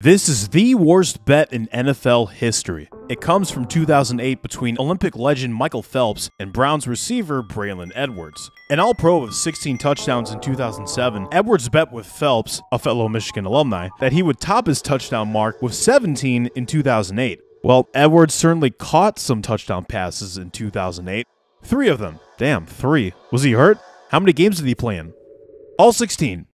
This is the worst bet in NFL history. It comes from 2008 between Olympic legend Michael Phelps and Browns receiver Braylon Edwards. An All-Pro of 16 touchdowns in 2007, Edwards bet with Phelps, a fellow Michigan alumni, that he would top his touchdown mark with 17 in 2008. Well, Edwards certainly caught some touchdown passes in 2008. 3 of them. Damn, 3. Was he hurt? How many games did he play in? All 16.